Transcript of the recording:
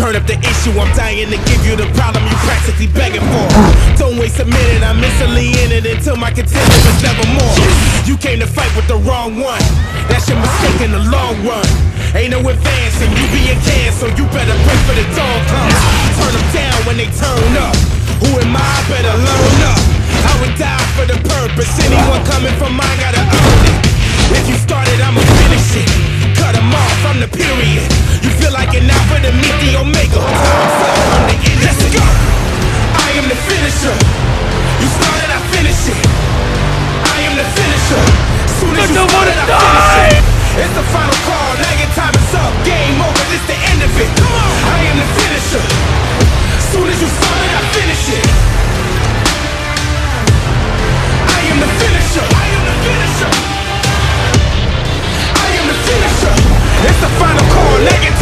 Turn up the issue, I'm dying to give you the problem you practically begging for. Don't waste a minute, I'm instantly in it until my contender is never more. You came to fight with the wrong one, that's your mistake in the long run. Ain't no advancing, you being canceled, you better pray for the dog comes. Turn them down when they turn up, who am I? Better learn up. I would die for the purpose, anyone coming from mine gotta earn it. If you started, I'ma finish it, cut them off, I'm the period. You feel like an alpha to meet the omega, I'm the end. Let's go! I am the finisher, you started, I finish it. I am the finisher, soon as you started, I finish it. It's the final call, now your time is up, game over, this the end of it. Come on! I am the finisher, soon as you started, I finish it. I am the finisher, I am the finisher, I am the finisher. It's the final call, now your time